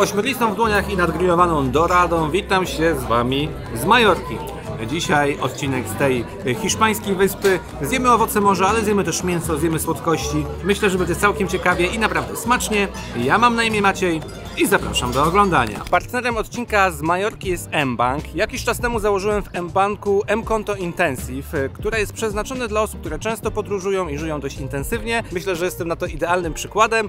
ośmiornicą w dłoniach i nadgrillowaną doradą witam się z Wami z Majorki. Dzisiaj odcinek z tej hiszpańskiej wyspy. Zjemy owoce morza, ale zjemy też mięso, zjemy słodkości. Myślę, że będzie całkiem ciekawie i naprawdę smacznie. Ja mam na imię Maciej i zapraszam do oglądania. Partnerem odcinka z Majorki jest mBank. Jakiś czas temu założyłem w mBanku mKonto Intensive, które jest przeznaczone dla osób, które często podróżują i żyją dość intensywnie. Myślę, że jestem na to idealnym przykładem.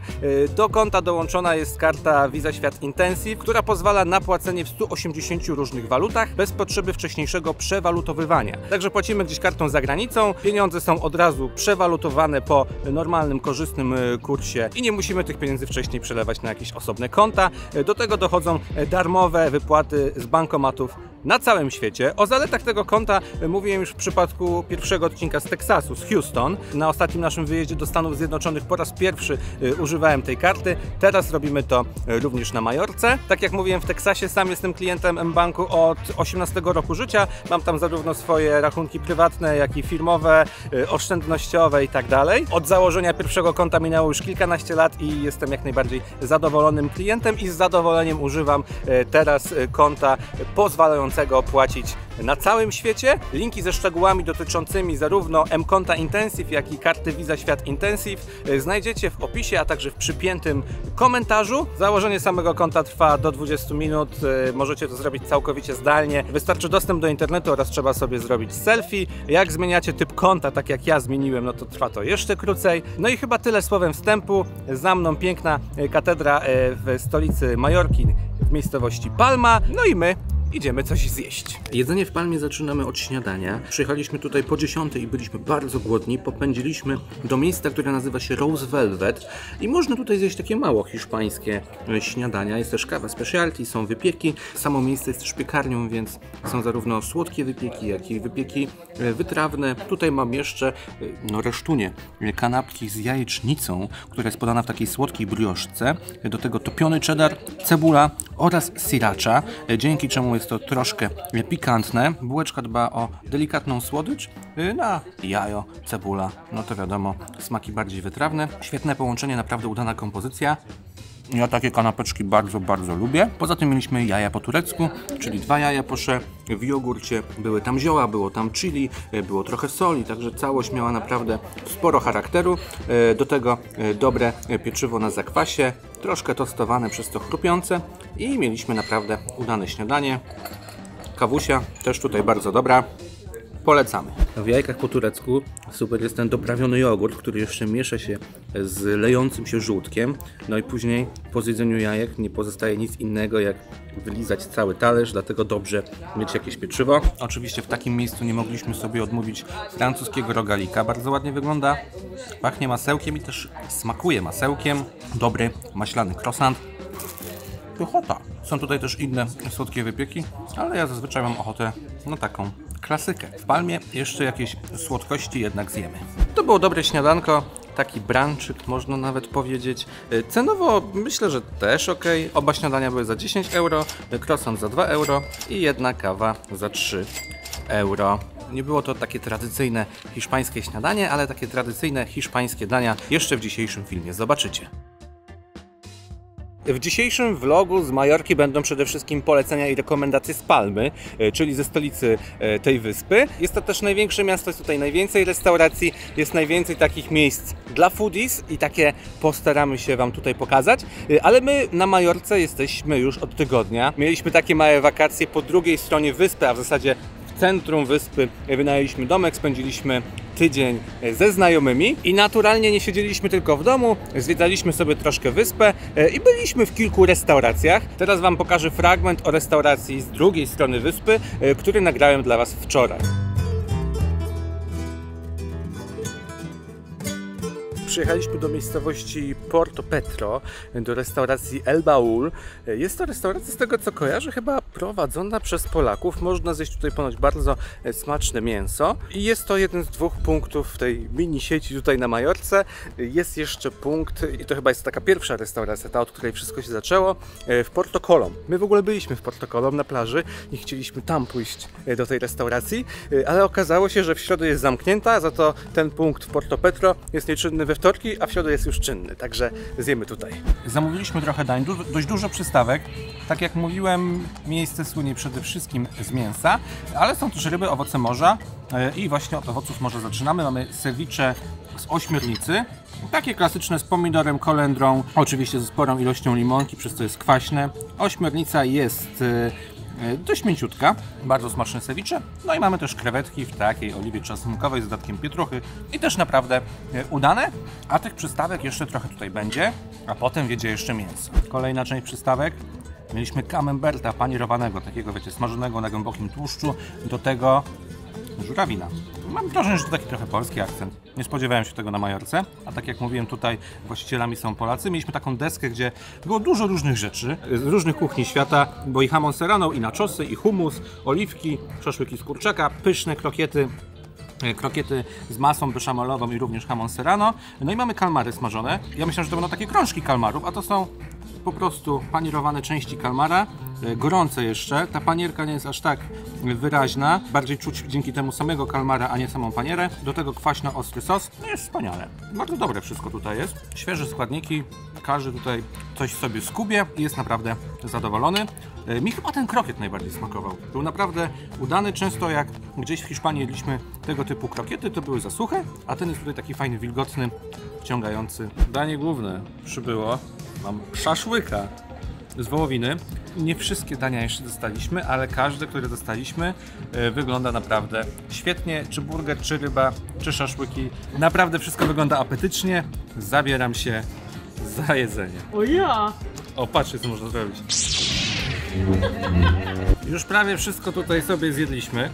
Do konta dołączona jest karta Visa Świat Intensive, która pozwala na płacenie w 180 różnych walutach bez potrzeby wcześniejszego przewalutowywania. Także płacimy gdzieś kartą za granicą, pieniądze są od razu przewalutowane po normalnym, korzystnym kursie i nie musimy tych pieniędzy wcześniej przelewać na jakieś osobne konta. Do tego dochodzą darmowe wypłaty z bankomatów na całym świecie. O zaletach tego konta mówiłem już w przypadku pierwszego odcinka z Teksasu, z Houston. Na ostatnim naszym wyjeździe do Stanów Zjednoczonych po raz pierwszy używałem tej karty. Teraz robimy to również na Majorce. Tak jak mówiłem, w Teksasie sam jestem klientem mBanku od 18 roku życia. Mam tam zarówno swoje rachunki prywatne, jak i firmowe, oszczędnościowe i tak dalej. Od założenia pierwszego konta minęło już kilkanaście lat i jestem jak najbardziej zadowolonym klientem i z zadowoleniem używam teraz konta pozwalającego płacić na całym świecie. Linki ze szczegółami dotyczącymi zarówno mKonta Intensive, jak i karty Visa Świat Intensive znajdziecie w opisie, a także w przypiętym komentarzu. Założenie samego konta trwa do 20 minut. Możecie to zrobić całkowicie zdalnie. Wystarczy dostęp do internetu oraz trzeba sobie zrobić selfie. Jak zmieniacie typ konta, tak jak ja zmieniłem, no to trwa to jeszcze krócej. No i chyba tyle słowem wstępu. Za mną piękna katedra w stolicy Majorki, w miejscowości Palma. No i my idziemy coś zjeść. Jedzenie w Palmie zaczynamy od śniadania. Przyjechaliśmy tutaj po 10 i byliśmy bardzo głodni. Popędziliśmy do miejsca, które nazywa się Rose Velvet i można tutaj zjeść takie mało hiszpańskie śniadania. Jest też kawa specialty, są wypieki. Samo miejsce jest też piekarnią, więc są zarówno słodkie wypieki, jak i wypieki wytrawne. Tutaj mam jeszcze resztunie kanapki z jajecznicą, która jest podana w takiej słodkiej brioszce. Do tego topiony cheddar, cebula oraz sriracha, dzięki czemu jest to troszkę pikantne. Bułeczka dba o delikatną słodycz, na jajo, cebula, no to wiadomo, smaki bardziej wytrawne. Świetne połączenie, naprawdę udana kompozycja. Ja takie kanapeczki bardzo, bardzo lubię. Poza tym mieliśmy jaja po turecku, czyli 2 jaja posze. W jogurcie były tam zioła, było tam chili, było trochę soli, także całość miała naprawdę sporo charakteru. Do tego dobre pieczywo na zakwasie, troszkę tostowane, przez to chrupiące i mieliśmy naprawdę udane śniadanie. Kawusia też tutaj bardzo dobra. Polecamy. W jajkach po turecku super jest ten doprawiony jogurt, który jeszcze miesza się z lejącym się żółtkiem. No i później po zjedzeniu jajek nie pozostaje nic innego jak wylizać cały talerz, dlatego dobrze mieć jakieś pieczywo. Oczywiście w takim miejscu nie mogliśmy sobie odmówić francuskiego rogalika. Bardzo ładnie wygląda, pachnie masełkiem i też smakuje masełkiem. Dobry maślany croissant. Pychota. Są tutaj też inne słodkie wypieki, ale ja zazwyczaj mam ochotę na taką klasykę. W Palmie jeszcze jakieś słodkości jednak zjemy. To było dobre śniadanko, taki branczyk można nawet powiedzieć. Cenowo myślę, że też ok. Oba śniadania były za 10 euro, croissant za 2 euro i jedna kawa za 3 euro. Nie było to takie tradycyjne hiszpańskie śniadanie, ale takie tradycyjne hiszpańskie dania jeszcze w dzisiejszym filmie zobaczycie. W dzisiejszym vlogu z Majorki będą przede wszystkim polecenia i rekomendacje z Palmy, czyli ze stolicy tej wyspy. Jest to też największe miasto, jest tutaj najwięcej restauracji, jest najwięcej takich miejsc dla foodies i takie postaramy się Wam tutaj pokazać. Ale my na Majorce jesteśmy już od tygodnia. Mieliśmy takie małe wakacje po drugiej stronie wyspy, a w zasadzie w centrum wyspy wynajęliśmy domek, spędziliśmy tydzień ze znajomymi i naturalnie nie siedzieliśmy tylko w domu, zwiedzaliśmy sobie troszkę wyspę i byliśmy w kilku restauracjach. Teraz Wam pokażę fragment o restauracji z drugiej strony wyspy, który nagrałem dla Was wczoraj. Przyjechaliśmy do miejscowości Porto Petro, do restauracji El Baúl. Jest to restauracja, z tego co kojarzę, chyba prowadzona przez Polaków. Można zjeść tutaj ponoć bardzo smaczne mięso. I jest to jeden z dwóch punktów w tej mini sieci tutaj na Majorce. Jest jeszcze punkt, i to chyba jest taka pierwsza restauracja, ta od której wszystko się zaczęło, w Porto Colón. My w ogóle byliśmy w Porto Colón na plaży, nie chcieliśmy tam pójść do tej restauracji, ale okazało się, że w środę jest zamknięta, za to ten punkt w Porto Petro jest nieczynny we wtorki, a w środę jest już czynny, także zjemy tutaj. Zamówiliśmy trochę dań, dość dużo przystawek. Tak jak mówiłem, miejsce słynie przede wszystkim z mięsa, ale są też ryby, owoce morza i właśnie od owoców morza zaczynamy. Mamy ceviche z ośmiornicy, takie klasyczne z pomidorem, kolendrą, oczywiście ze sporą ilością limonki, przez co jest kwaśne. Ośmiornica jest dość mięciutka, bardzo smaczne ceviche. No i mamy też krewetki w takiej oliwie czosnkowej z dodatkiem pietruchy i też naprawdę udane. A tych przystawek jeszcze trochę tutaj będzie, a potem wiedzie jeszcze mięso. Kolejna część przystawek. Mieliśmy camemberta panierowanego, takiego wiecie, smażonego na głębokim tłuszczu, do tego żurawina. Mam wrażenie, że to taki trochę polski akcent. Nie spodziewałem się tego na Majorce, a tak jak mówiłem, tutaj właścicielami są Polacy. Mieliśmy taką deskę, gdzie było dużo różnych rzeczy z różnych kuchni świata, bo i hamon serrano, i naczosy, i hummus, oliwki, szaszłyki z kurczaka, pyszne krokiety. Krokiety z masą beszamelową i również hamon serrano. No i mamy kalmary smażone. Ja myślałem, że to będą takie krążki kalmarów, a to są po prostu panierowane części kalmara, gorące jeszcze. Ta panierka nie jest aż tak wyraźna, bardziej czuć dzięki temu samego kalmara, a nie samą panierę. Do tego kwaśno-ostry sos. No jest wspaniale. Bardzo dobre wszystko tutaj jest. Świeże składniki, każdy tutaj coś sobie skubie i jest naprawdę zadowolony. Mi chyba ten krokiet najbardziej smakował. Był naprawdę udany. Często jak gdzieś w Hiszpanii jedliśmy tego typu krokiety, to były za suche, a ten jest tutaj taki fajny, wilgotny, wciągający. Danie główne przybyło. Mam szaszłyka z wołowiny. Nie wszystkie dania jeszcze dostaliśmy, ale każde, które dostaliśmy, wygląda naprawdę świetnie. Czy burger, czy ryba, czy szaszłyki. Naprawdę wszystko wygląda apetycznie. Zabieram się za jedzenie. O ja! O, patrzcie, co można zrobić. Już prawie wszystko tutaj sobie zjedliśmy.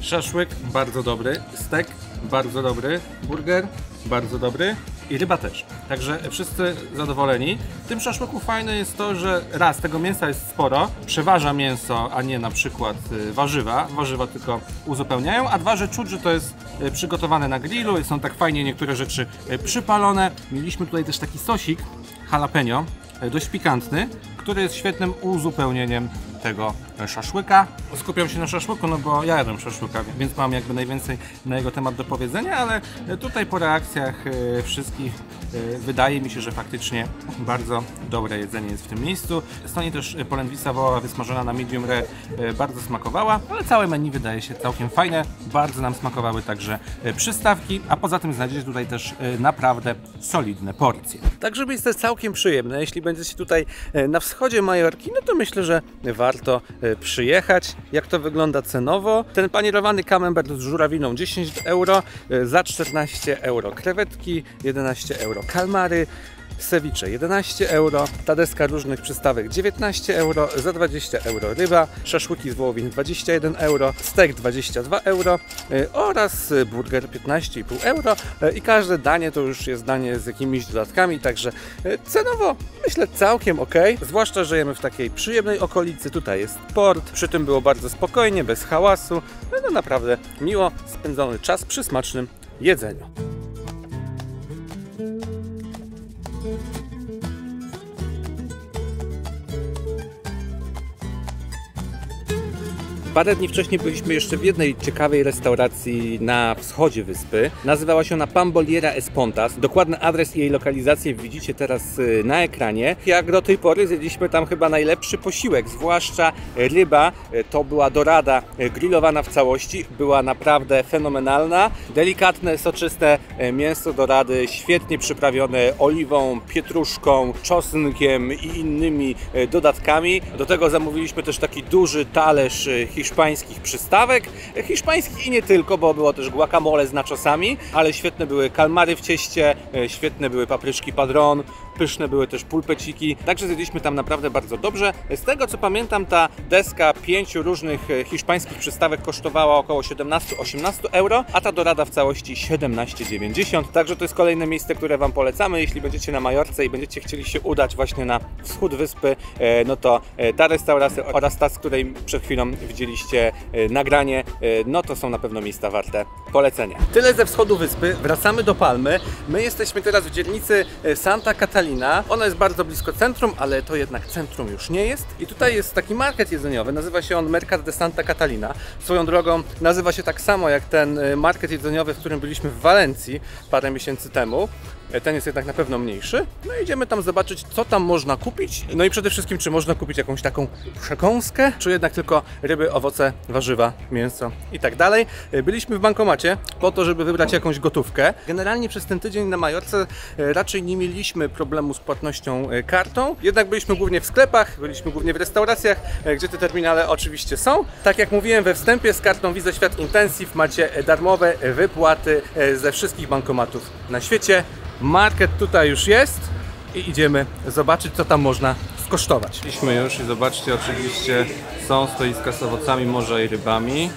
Szaszłyk bardzo dobry, stek bardzo dobry, burger bardzo dobry i ryba też. Także wszyscy zadowoleni. W tym szaszłyku fajne jest to, że raz, tego mięsa jest sporo, przeważa mięso, a nie na przykład warzywa. Warzywa tylko uzupełniają, a dwa, że czuć, że to jest przygotowane na grillu, są tak fajnie niektóre rzeczy przypalone. Mieliśmy tutaj też taki sosik jalapeno, dość pikantny, który jest świetnym uzupełnieniem tego szaszłyka. Skupiam się na szaszłyku, no bo ja jadłem szaszłyka, więc mam jakby najwięcej na jego temat do powiedzenia, ale tutaj po reakcjach wszystkich wydaje mi się, że faktycznie bardzo dobre jedzenie jest w tym miejscu. Stoi też polędwica wołowa wysmażona na medium rare, bardzo smakowała, ale całe menu wydaje się całkiem fajne. Bardzo nam smakowały także przystawki, a poza tym znajdziecie tutaj też naprawdę solidne porcje. Także miejsce jest całkiem przyjemne. Jeśli będziecie tutaj na wschodzie Majorki, no to myślę, że warto przyjechać. Jak to wygląda cenowo? Ten panierowany camembert z żurawiną 10 euro, za 14 euro krewetki, 11 euro kalmary, ceviche 11 euro, ta deska różnych przystawek 19 euro, za 20 euro ryba, szaszłyki z wołowin 21 euro, stek 22 euro oraz burger 15,5 euro i każde danie to już jest danie z jakimiś dodatkami, także cenowo myślę całkiem ok, zwłaszcza, że jemy w takiej przyjemnej okolicy, tutaj jest port, przy tym było bardzo spokojnie, bez hałasu, no naprawdę miło spędzony czas przy smacznym jedzeniu. Parę dni wcześniej byliśmy jeszcze w jednej ciekawej restauracji na wschodzie wyspy. Nazywała się ona Pamboli Es Pontàs. Dokładny adres i jej lokalizację widzicie teraz na ekranie. Jak do tej pory zjedliśmy tam chyba najlepszy posiłek, zwłaszcza ryba. To była dorada grillowana w całości. Była naprawdę fenomenalna. Delikatne, soczyste mięso dorady, świetnie przyprawione oliwą, pietruszką, czosnkiem i innymi dodatkami. Do tego zamówiliśmy też taki duży talerz hiszpańskich przystawek, hiszpańskich i nie tylko, bo było też guacamole z naczosami, ale świetne były kalmary w cieście, świetne były papryczki padron, pyszne były też pulpeciki, także zjedliśmy tam naprawdę bardzo dobrze. Z tego co pamiętam, ta deska 5 różnych hiszpańskich przystawek kosztowała około 17-18 euro, a ta dorada w całości 17,90, także to jest kolejne miejsce, które Wam polecamy. Jeśli będziecie na Majorce i będziecie chcieli się udać właśnie na wschód wyspy, no to ta restauracja oraz ta, z której przed chwilą widzieliście nagranie, no to są na pewno miejsca warte polecenia. Tyle ze wschodu wyspy, wracamy do Palmy. My jesteśmy teraz w dzielnicy Santa Catalina. Ona jest bardzo blisko centrum, ale to jednak centrum już nie jest. I tutaj jest taki market jedzeniowy, nazywa się on Mercat de Santa Catalina. Swoją drogą nazywa się tak samo jak ten market jedzeniowy, w którym byliśmy w Walencji parę miesięcy temu. Ten jest jednak na pewno mniejszy. No i idziemy tam zobaczyć, co tam można kupić. No i przede wszystkim, czy można kupić jakąś taką przekąskę, czy jednak tylko ryby, owoce, warzywa, mięso i tak dalej. Byliśmy w bankomacie po to, żeby wybrać jakąś gotówkę. Generalnie przez ten tydzień na Majorce raczej nie mieliśmy problemu z płatnością kartą. Jednak byliśmy głównie w sklepach, byliśmy głównie w restauracjach, gdzie te terminale oczywiście są. Tak jak mówiłem we wstępie, z kartą Visa Świat Intensive macie darmowe wypłaty ze wszystkich bankomatów na świecie. Market tutaj już jest i idziemy zobaczyć, co tam można skosztować. Idźmy już i zobaczcie, oczywiście są stoiska z owocami morza i rybami.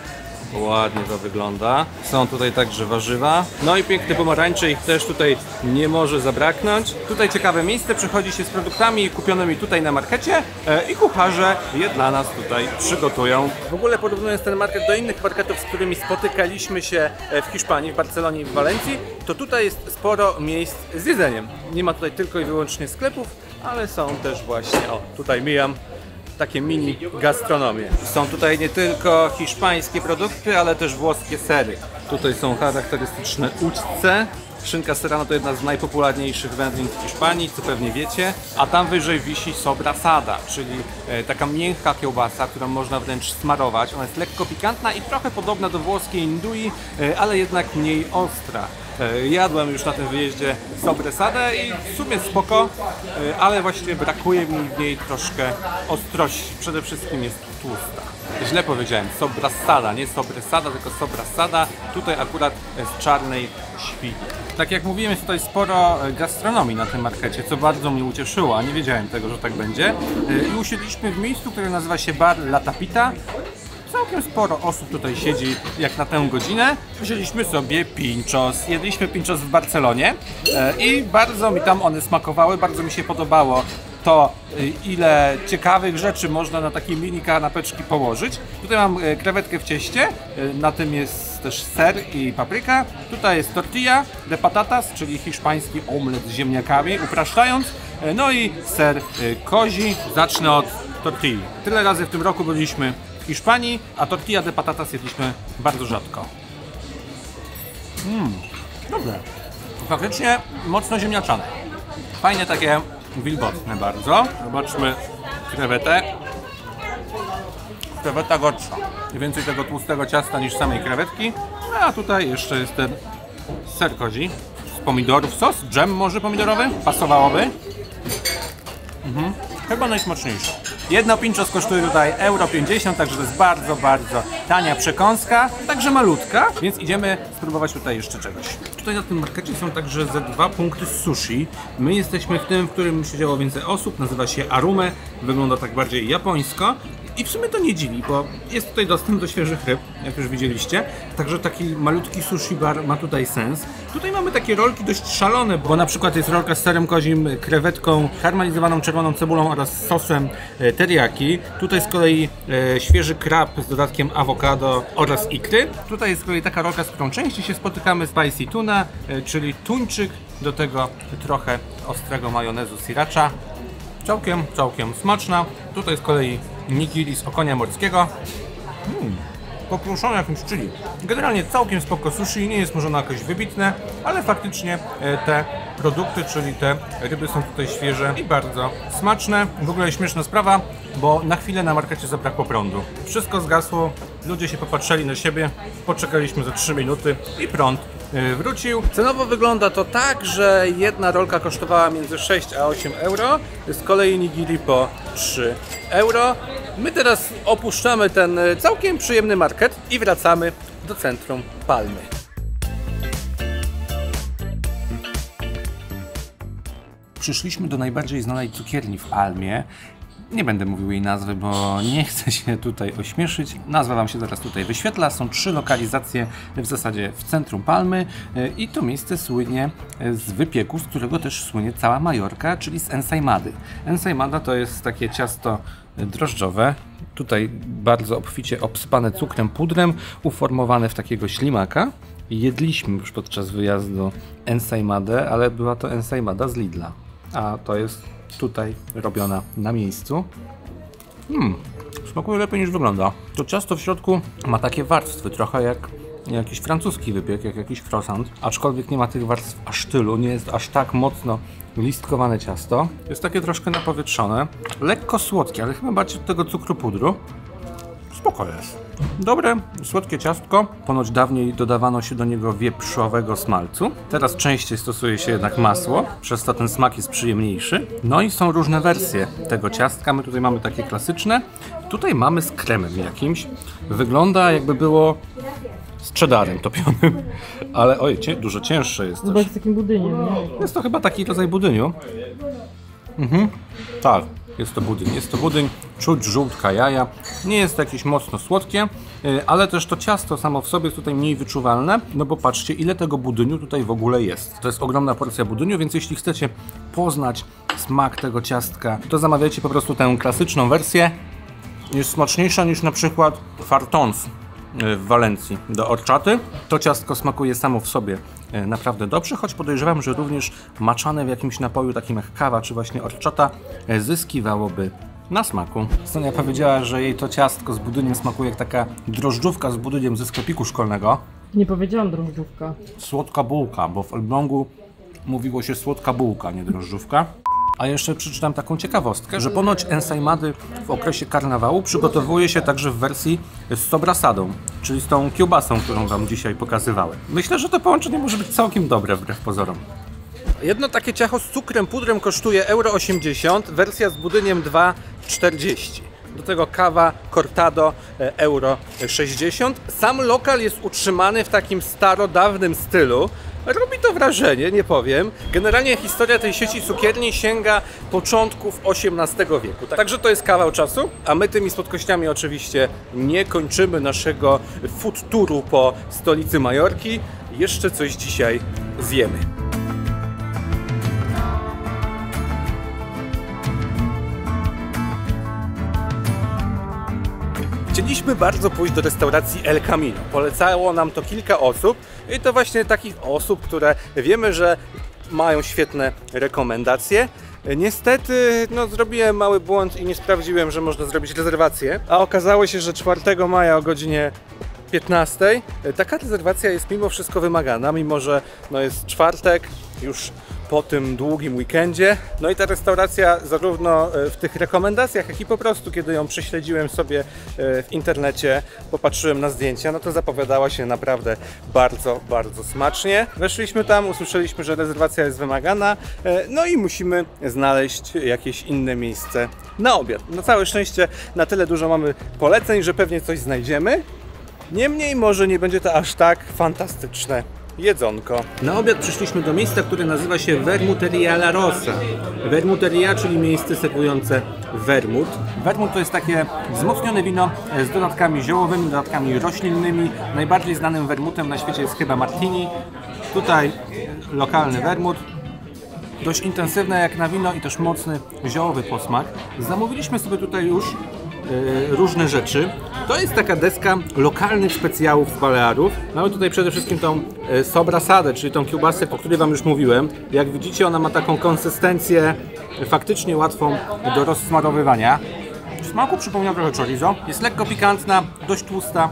Ładnie to wygląda. Są tutaj także warzywa. No i piękne pomarańcze, ich też tutaj nie może zabraknąć. Tutaj ciekawe miejsce, przychodzi się z produktami kupionymi tutaj na markecie i kucharze je dla nas tutaj przygotują. W ogóle porównując ten market do innych marketów, z którymi spotykaliśmy się w Hiszpanii, w Barcelonie i w Walencji, to tutaj jest sporo miejsc z jedzeniem. Nie ma tutaj tylko i wyłącznie sklepów, ale są też właśnie, o tutaj mijam, takie mini gastronomie. Są tutaj nie tylko hiszpańskie produkty, ale też włoskie sery. Tutaj są charakterystyczne ućce. Szynka serrano to jedna z najpopularniejszych wędlin w Hiszpanii, co pewnie wiecie. A tam wyżej wisi sobrasada, czyli taka miękka kiełbasa, którą można wręcz smarować. Ona jest lekko pikantna i trochę podobna do włoskiej indui, ale jednak mniej ostra. Jadłem już na tym wyjeździe sobresadę i w sumie spoko, ale właśnie brakuje mi w niej troszkę ostrości. Przede wszystkim jest tłusta. Źle powiedziałem, sobrasada, nie sobresada, tylko sobrasada. Tutaj akurat z czarnej świni. Tak jak mówiłem, jest tutaj sporo gastronomii na tym markecie, co bardzo mnie ucieszyło, a nie wiedziałem tego, że tak będzie. I usiedliśmy w miejscu, które nazywa się Bar La Tapita. Całkiem sporo osób tutaj siedzi jak na tę godzinę. Wzięliśmy sobie pinchos. Jedliśmy pinchos w Barcelonie i bardzo mi tam one smakowały, bardzo mi się podobało to, ile ciekawych rzeczy można na takie mini kanapeczki położyć. Tutaj mam krewetkę w cieście, na tym jest też ser i papryka. Tutaj jest tortilla de patatas, czyli hiszpański omlet z ziemniakami, upraszczając. No i ser kozi. Zacznę od tortilli. Tyle razy w tym roku byliśmy w Hiszpanii, a tortilla de patatas jedliśmy bardzo rzadko. Dobre. Faktycznie mocno ziemniaczane. Fajne, takie wilgotne bardzo. Zobaczmy krewetę. Kreweta gorsza. Więcej tego tłustego ciasta niż samej krewetki. A tutaj jeszcze jest ten ser kozi. Z pomidorów sos, dżem może pomidorowy, pasowałoby. Chyba najsmaczniejsze. Jedno pinchos kosztuje tutaj 1,50 €, także to jest bardzo, bardzo tania przekąska, także malutka, więc idziemy spróbować tutaj jeszcze czegoś. Tutaj na tym markecie są także ze dwa punkty sushi. My jesteśmy w tym, w którym siedziało więcej osób, nazywa się Arume, wygląda tak bardziej japońsko. I w sumie to nie dziwi, bo jest tutaj dostęp do świeżych ryb, jak już widzieliście. Także taki malutki sushi bar ma tutaj sens. Tutaj mamy takie rolki dość szalone, bo na przykład jest rolka z serem kozim, krewetką, karmelizowaną czerwoną cebulą oraz sosem teriyaki. Tutaj z kolei świeży krab z dodatkiem awokado oraz ikry. Tutaj jest z kolei taka rolka, z którą częściej się spotykamy, spicy tuna, czyli tuńczyk, do tego trochę ostrego majonezu sriracha. Całkiem smaczna. Tutaj z kolei nigiri z okonia morskiego, popruszone jakimś chili. Generalnie całkiem spoko sushi, nie jest może ono jakoś wybitne, ale faktycznie te produkty, czyli te ryby są tutaj świeże i bardzo smaczne. W ogóle śmieszna sprawa, bo na chwilę na markecie zabrakło prądu. Wszystko zgasło, ludzie się popatrzyli na siebie, poczekaliśmy za 3 minuty i prąd wrócił. Cenowo wygląda to tak, że jedna rolka kosztowała między 6 a 8 €, z kolei nigiri po 3 €. My teraz opuszczamy ten całkiem przyjemny market i wracamy do centrum Palmy. Przyszliśmy do najbardziej znanej cukierni w Palmie. Nie będę mówił jej nazwy, bo nie chcę się tutaj ośmieszyć. Nazwa wam się zaraz tutaj wyświetla. Są 3 lokalizacje w zasadzie w centrum Palmy i to miejsce słynie z wypieku, z którego też słynie cała Majorka, czyli z ensaimady. Ensaimada to jest takie ciasto drożdżowe, tutaj bardzo obficie obsypane cukrem pudrem, uformowane w takiego ślimaka. Jedliśmy już podczas wyjazdu ensaimadę, ale była to ensaimada z Lidla, a to jest tutaj robiona na miejscu. Smakuje lepiej niż wygląda. To ciasto w środku ma takie warstwy, trochę jak jakiś francuski wypiek, jak jakiś croissant, aczkolwiek nie ma tych warstw aż tylu, nie jest aż tak mocno listkowane ciasto. Jest takie troszkę napowietrzone, lekko słodkie, ale chyba bardziej od tego cukru pudru. Spoko jest. Dobre, słodkie ciastko. Ponoć dawniej dodawano się do niego wieprzowego smalcu. Teraz częściej stosuje się jednak masło, przez to ten smak jest przyjemniejszy. No i są różne wersje tego ciastka. My tutaj mamy takie klasyczne. Tutaj mamy z kremem jakimś. Wygląda jakby było z cheddarem topionym. Ale oj, dużo cięższe jest też. Z takim budyniem. Jest to chyba taki rodzaj budyniu. Mhm, tak. Jest to budyń, czuć żółtka jaja, nie jest to jakieś mocno słodkie, ale też to ciasto samo w sobie jest tutaj mniej wyczuwalne, no bo patrzcie, ile tego budyniu tutaj w ogóle jest. To jest ogromna porcja budyniu, więc jeśli chcecie poznać smak tego ciastka, to zamawiajcie po prostu tę klasyczną wersję. Jest smaczniejsza niż na przykład fartons w Walencji do orczaty. To ciastko smakuje samo w sobie naprawdę dobrze, choć podejrzewam, że również maczane w jakimś napoju takim jak kawa czy właśnie orczata zyskiwałoby na smaku. Sonia powiedziała, że jej to ciastko z budyniem smakuje jak taka drożdżówka z budyniem ze sklepiku szkolnego. Nie powiedziałam drożdżówka. Słodka bułka, bo w Elblągu mówiło się słodka bułka, nie drożdżówka. A jeszcze przeczytam taką ciekawostkę, że ponoć ensaimady w okresie karnawału przygotowuje się także w wersji z sobrasadą, czyli z tą kiełbasą, którą wam dzisiaj pokazywałem. Myślę, że to połączenie może być całkiem dobre wbrew pozorom. Jedno takie ciacho z cukrem pudrem kosztuje 1,80 €, wersja z budyniem 2,40 €. Do tego kawa cortado 1,60 €. Sam lokal jest utrzymany w takim starodawnym stylu. Robi to wrażenie, nie powiem. Generalnie historia tej sieci cukierni sięga początków XVIII wieku. Także to jest kawał czasu, a my tymi słodkościami oczywiście nie kończymy naszego food touru po stolicy Majorki. Jeszcze coś dzisiaj zjemy. Chcieliśmy bardzo pójść do restauracji El Camino. Polecało nam to kilka osób i to właśnie takich osób, które wiemy, że mają świetne rekomendacje. Niestety zrobiłem mały błąd i nie sprawdziłem, że można zrobić rezerwację, a okazało się, że 4 maja o godzinie 15 taka rezerwacja jest mimo wszystko wymagana, mimo że jest czwartek, już po tym długim weekendzie. No i ta restauracja zarówno w tych rekomendacjach, jak i po prostu kiedy ją prześledziłem sobie w internecie, popatrzyłem na zdjęcia, no to zapowiadała się naprawdę bardzo, bardzo smacznie. Weszliśmy tam, usłyszeliśmy, że rezerwacja jest wymagana, no i musimy znaleźć jakieś inne miejsce na obiad. Na całe szczęście na tyle dużo mamy poleceń, że pewnie coś znajdziemy. Niemniej może nie będzie to aż tak fantastyczne jedzonko. Na obiad przyszliśmy do miejsca, które nazywa się Vermuteria La Rosa. Vermuteria, czyli miejsce serwujące wermut. Wermut to jest takie wzmocnione wino z dodatkami ziołowymi, dodatkami roślinnymi. Najbardziej znanym wermutem na świecie jest chyba martini. Tutaj lokalny wermut. Dość intensywne jak na wino i też mocny ziołowy posmak. Zamówiliśmy sobie tutaj już różne rzeczy. To jest taka deska lokalnych specjałów z Balearów. Mamy tutaj przede wszystkim tą sobrasadę, czyli tą kiełbasę, o której wam już mówiłem. Jak widzicie, ona ma taką konsystencję faktycznie łatwą do rozsmarowywania. W smaku przypomina trochę chorizo. Jest lekko pikantna, dość tłusta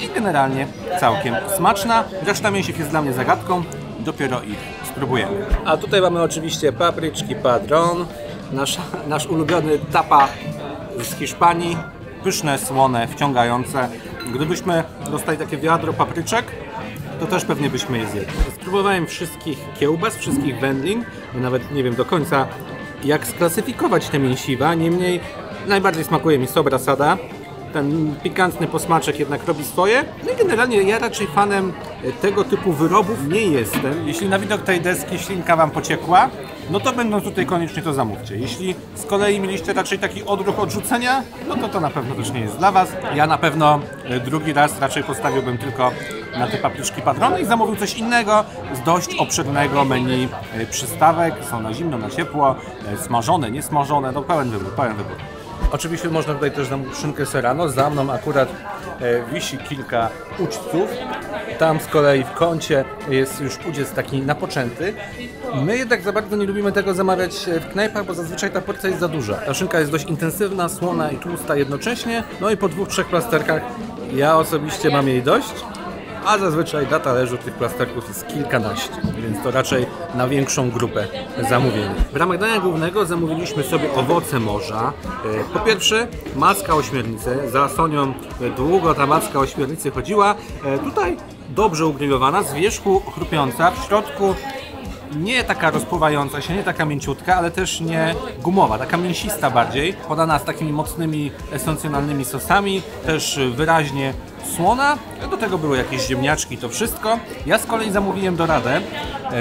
i generalnie całkiem smaczna. Reszta mięsik jest dla mnie zagadką. Dopiero ich spróbujemy. A tutaj mamy oczywiście papryczki padron. Nasz ulubiony tapa z Hiszpanii. Pyszne, słone, wciągające. Gdybyśmy dostali takie wiadro papryczek, to też pewnie byśmy je zjedli. Spróbowałem wszystkich kiełbas, wszystkich wędlin, nawet nie wiem do końca, jak sklasyfikować te mięsiwa. Niemniej najbardziej smakuje mi sobrasada. Ten pikantny posmaczek jednak robi swoje. No i generalnie ja raczej fanem tego typu wyrobów nie jestem. Jeśli na widok tej deski ślinka wam pociekła, no to będąc tutaj koniecznie to zamówcie. Jeśli z kolei mieliście raczej taki odruch odrzucenia, no to na pewno też nie jest dla was. Ja na pewno drugi raz raczej postawiłbym tylko na te papryczki padrony i zamówił coś innego z dość obszernego menu przystawek. Są na zimno, na ciepło, smażone, niesmażone, no pełen wybór, pełen wybór. Oczywiście można tutaj też zamówić szynkę serrano. Za mną akurat wisi kilka ućców. Tam z kolei w kącie jest już udziec taki napoczęty. My jednak za bardzo nie lubimy tego zamawiać w knajpach, bo zazwyczaj ta porcja jest za duża. Ta szynka jest dość intensywna, słona i tłusta jednocześnie. No i po 2-3 plasterkach ja osobiście mam jej dość. a zazwyczaj na talerzu tych plasterków jest kilkanaście, więc to raczej na większą grupę zamówień. W ramach dania głównego zamówiliśmy sobie owoce morza. Po pierwsze macka ośmiornicy, za Sonią długo ta macka ośmiornicy chodziła, tutaj dobrze ugrillowana, z wierzchu chrupiąca, w środku nie taka rozpływająca się, nie taka mięciutka, ale też nie gumowa, taka mięsista bardziej, podana z takimi mocnymi, esencjonalnymi sosami, też wyraźnie słona, do tego były jakieś ziemniaczki, to wszystko. Ja z kolei zamówiłem doradę,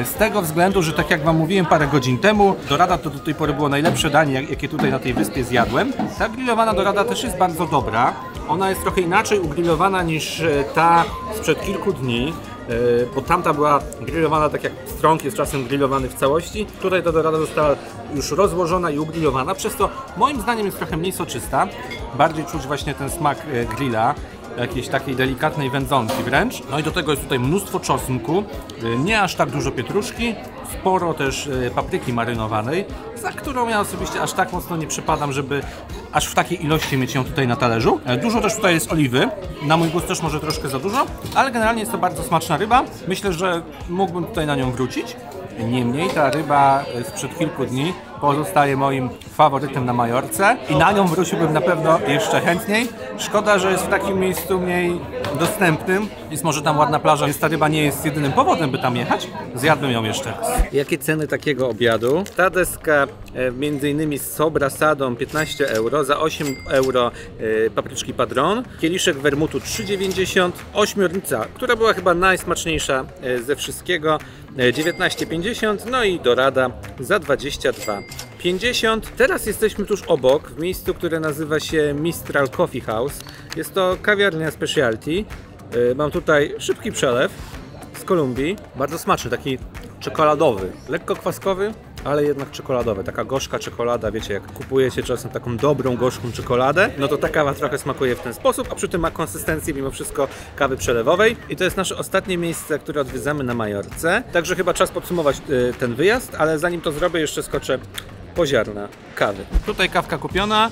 z tego względu, że tak jak wam mówiłem parę godzin temu, dorada to do tej pory było najlepsze danie, jakie tutaj na tej wyspie zjadłem. Ta grillowana dorada też jest bardzo dobra, ona jest trochę inaczej ugrillowana niż ta sprzed kilku dni, bo tamta była grillowana tak jak strąg jest czasem grillowany w całości. Tutaj ta dorada została już rozłożona i ugrillowana, przez to moim zdaniem jest trochę mniej soczysta. Bardziej czuć właśnie ten smak grilla, jakiejś takiej delikatnej wędzonki wręcz. No i do tego jest tutaj mnóstwo czosnku, nie aż tak dużo pietruszki, sporo też papryki marynowanej, za którą ja osobiście aż tak mocno nie przepadam, żeby aż w takiej ilości mieć ją tutaj na talerzu. Dużo też tutaj jest oliwy, na mój gust też może troszkę za dużo, ale generalnie jest to bardzo smaczna ryba. Myślę, że mógłbym tutaj na nią wrócić. Niemniej ta ryba sprzed kilku dni pozostaje moim faworytem na Majorce i na nią wróciłbym na pewno jeszcze chętniej. Szkoda, że jest w takim miejscu mniej dostępnym. Jest może tam ładna plaża, więc ta ryba nie jest jedynym powodem, by tam jechać. Zjadłem ją jeszcze raz. Jakie ceny takiego obiadu? Ta deska m.in. z sobrasadą 15 euro, za 8 euro papryczki padron, kieliszek wermutu 3,90, ośmiornica, która była chyba najsmaczniejsza ze wszystkiego, 19,50, no i dorada za 22,50. Teraz jesteśmy tuż obok, w miejscu, które nazywa się Mistral Coffee House. Jest to kawiarnia specialty. Mam tutaj szybki przelew z Kolumbii. Bardzo smaczny, taki czekoladowy, lekko kwaskowy, ale jednak czekoladowy. Taka gorzka czekolada, wiecie, jak kupujecie czasem taką dobrą, gorzką czekoladę, no to ta kawa trochę smakuje w ten sposób, a przy tym ma konsystencję mimo wszystko kawy przelewowej. I to jest nasze ostatnie miejsce, które odwiedzamy na Majorce. Także chyba czas podsumować ten wyjazd, ale zanim to zrobię, jeszcze skoczę po ziarna kawy. Tutaj kawka kupiona,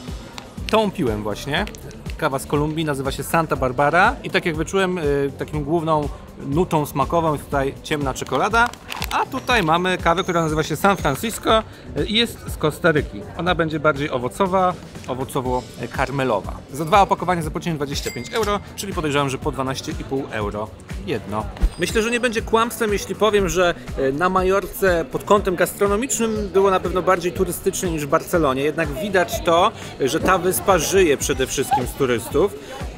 tą piłem właśnie. Kawa z Kolumbii, nazywa się Santa Barbara i tak jak wyczułem, taką główną nutą smakową jest tutaj ciemna czekolada, a tutaj mamy kawę, która nazywa się San Francisco i jest z Kostaryki. Ona będzie bardziej owocowa, owocowo-karmelowa. Za dwa opakowania zapłaciłem 25 euro, czyli podejrzewam, że po 12,5 euro jedno. Myślę, że nie będzie kłamstwem, jeśli powiem, że na Majorce pod kątem gastronomicznym było na pewno bardziej turystycznie niż w Barcelonie, jednak widać to, że ta wyspa żyje przede wszystkim z turystów.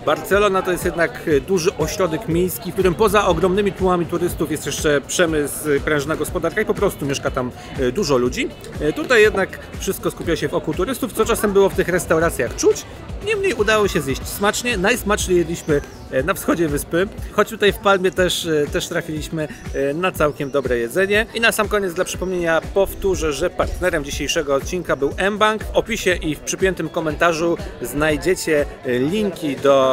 Barcelona to jest jednak duży ośrodek miejski, w którym poza ogromnymi tłumami turystów jest jeszcze przemysł, prężna gospodarka i po prostu mieszka tam dużo ludzi. Tutaj jednak wszystko skupia się wokół turystów, co czasem było w tych restauracjach czuć. Niemniej udało się zjeść smacznie. Najsmaczniej jedliśmy na wschodzie wyspy, choć tutaj w Palmie też trafiliśmy na całkiem dobre jedzenie. I na sam koniec dla przypomnienia powtórzę, że partnerem dzisiejszego odcinka był mBank. W opisie i w przypiętym komentarzu znajdziecie linki do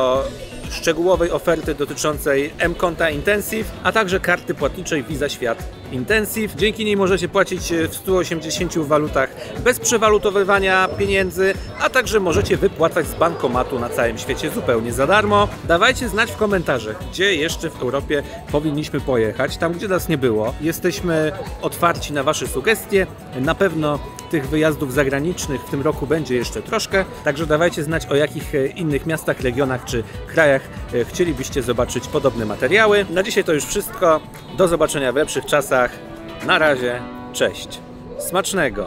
szczegółowej oferty dotyczącej mKonta Intensive, a także karty płatniczej Visa Świat Intensive. Dzięki niej możecie płacić w 180 walutach bez przewalutowywania pieniędzy, a także możecie wypłacać z bankomatu na całym świecie zupełnie za darmo. Dawajcie znać w komentarzach, gdzie jeszcze w Europie powinniśmy pojechać, tam gdzie nas nie było. Jesteśmy otwarci na wasze sugestie, na pewno tych wyjazdów zagranicznych w tym roku będzie jeszcze troszkę, także dawajcie znać, o jakich innych miastach, regionach czy krajach chcielibyście zobaczyć podobne materiały. Na dzisiaj to już wszystko, do zobaczenia w lepszych czasach. Na razie, cześć! Smacznego!